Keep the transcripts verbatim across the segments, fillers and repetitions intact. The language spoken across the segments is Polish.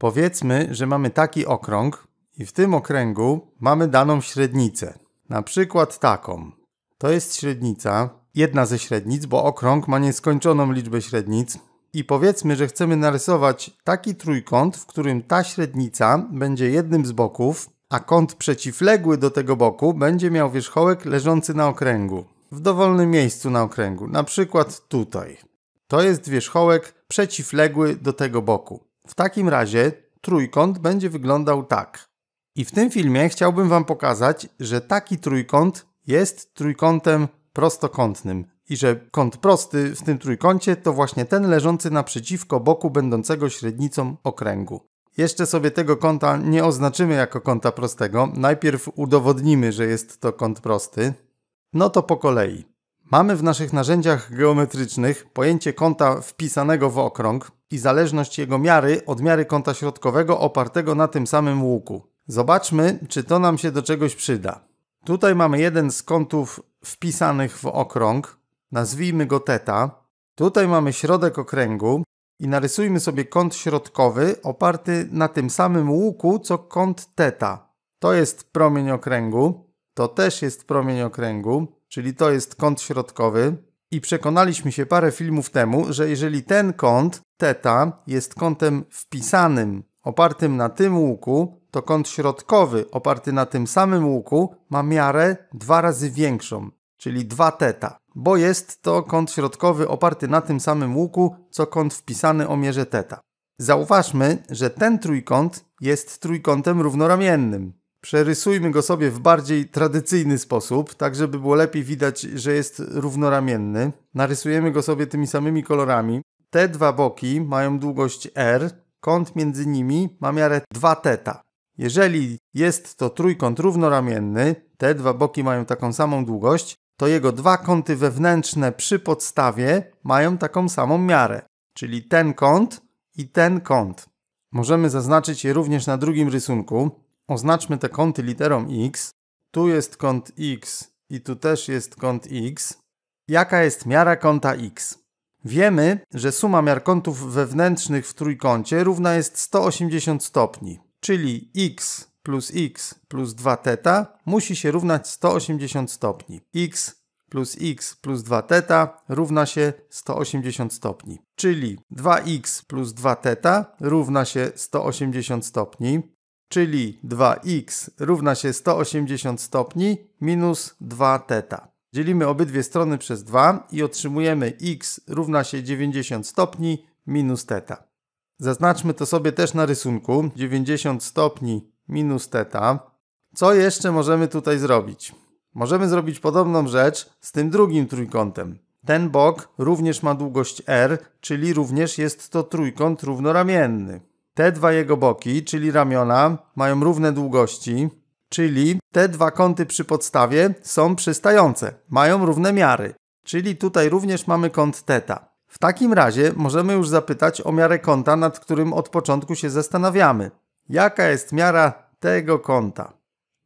Powiedzmy, że mamy taki okrąg i w tym okręgu mamy daną średnicę. Na przykład taką. To jest średnica, jedna ze średnic, bo okrąg ma nieskończoną liczbę średnic. I powiedzmy, że chcemy narysować taki trójkąt, w którym ta średnica będzie jednym z boków, a kąt przeciwległy do tego boku będzie miał wierzchołek leżący na okręgu. W dowolnym miejscu na okręgu, na przykład tutaj. To jest wierzchołek przeciwległy do tego boku. W takim razie trójkąt będzie wyglądał tak. I w tym filmie chciałbym Wam pokazać, że taki trójkąt jest trójkątem prostokątnym i że kąt prosty w tym trójkącie to właśnie ten leżący naprzeciwko boku będącego średnicą okręgu. Jeszcze sobie tego kąta nie oznaczymy jako kąta prostego. Najpierw udowodnimy, że jest to kąt prosty. No to po kolei. Mamy w naszych narzędziach geometrycznych pojęcie kąta wpisanego w okrąg i zależność jego miary od miary kąta środkowego opartego na tym samym łuku. Zobaczmy, czy to nam się do czegoś przyda. Tutaj mamy jeden z kątów wpisanych w okrąg. Nazwijmy go θ. Tutaj mamy środek okręgu i narysujmy sobie kąt środkowy oparty na tym samym łuku, co kąt θ. To jest promień okręgu. To też jest promień okręgu, czyli to jest kąt środkowy. I przekonaliśmy się parę filmów temu, że jeżeli ten kąt θ jest kątem wpisanym, opartym na tym łuku, to kąt środkowy oparty na tym samym łuku ma miarę dwa razy większą, czyli dwa θ, bo jest to kąt środkowy oparty na tym samym łuku, co kąt wpisany o mierze θ. Zauważmy, że ten trójkąt jest trójkątem równoramiennym. Przerysujmy go sobie w bardziej tradycyjny sposób, tak żeby było lepiej widać, że jest równoramienny. Narysujemy go sobie tymi samymi kolorami. Te dwa boki mają długość r, kąt między nimi ma miarę dwa θ. Jeżeli jest to trójkąt równoramienny, te dwa boki mają taką samą długość, to jego dwa kąty wewnętrzne przy podstawie mają taką samą miarę, czyli ten kąt i ten kąt. Możemy zaznaczyć je również na drugim rysunku. Oznaczmy te kąty literą x. Tu jest kąt x i tu też jest kąt x. Jaka jest miara kąta x? Wiemy, że suma miar kątów wewnętrznych w trójkącie równa jest sto osiemdziesiąt stopni, czyli x plus x plus dwa θ musi się równać sto osiemdziesiąt stopni. X plus x plus dwa θ równa się sto osiemdziesiąt stopni, czyli dwa x plus dwa θ równa się sto osiemdziesiąt stopni, czyli dwa x równa się sto osiemdziesiąt stopni minus dwa θ. Dzielimy obydwie strony przez dwa i otrzymujemy x równa się dziewięćdziesiąt stopni minus θ. Zaznaczmy to sobie też na rysunku. dziewięćdziesiąt stopni minus θ. Co jeszcze możemy tutaj zrobić? Możemy zrobić podobną rzecz z tym drugim trójkątem. Ten bok również ma długość r, czyli również jest to trójkąt równoramienny. Te dwa jego boki, czyli ramiona, mają równe długości, czyli te dwa kąty przy podstawie są przystające, mają równe miary, czyli tutaj również mamy kąt θ. W takim razie możemy już zapytać o miarę kąta, nad którym od początku się zastanawiamy. Jaka jest miara tego kąta?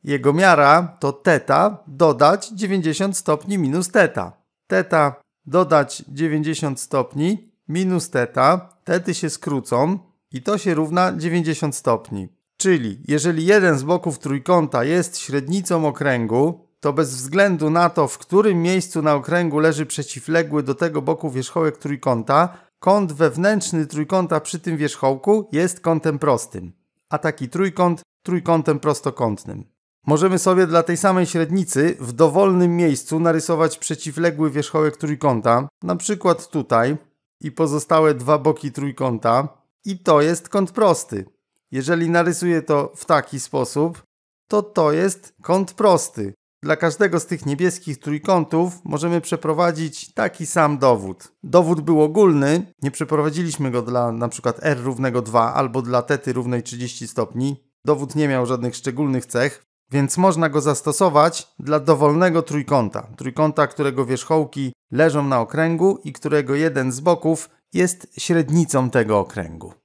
Jego miara to θ dodać dziewięćdziesiąt stopni minus θ. θ dodać dziewięćdziesiąt stopni minus θ, θ się skrócą i to się równa dziewięćdziesiąt stopni. Czyli jeżeli jeden z boków trójkąta jest średnicą okręgu, to bez względu na to, w którym miejscu na okręgu leży przeciwległy do tego boku wierzchołek trójkąta, kąt wewnętrzny trójkąta przy tym wierzchołku jest kątem prostym, a taki trójkąt trójkątem prostokątnym. Możemy sobie dla tej samej średnicy w dowolnym miejscu narysować przeciwległy wierzchołek trójkąta, na przykład tutaj i pozostałe dwa boki trójkąta, i to jest kąt prosty. Jeżeli narysuję to w taki sposób, to to jest kąt prosty. Dla każdego z tych niebieskich trójkątów możemy przeprowadzić taki sam dowód. Dowód był ogólny, nie przeprowadziliśmy go dla np. r równego dwa albo dla θ równej trzydzieści stopni. Dowód nie miał żadnych szczególnych cech, więc można go zastosować dla dowolnego trójkąta. Trójkąta, którego wierzchołki leżą na okręgu i którego jeden z boków jest średnicą tego okręgu.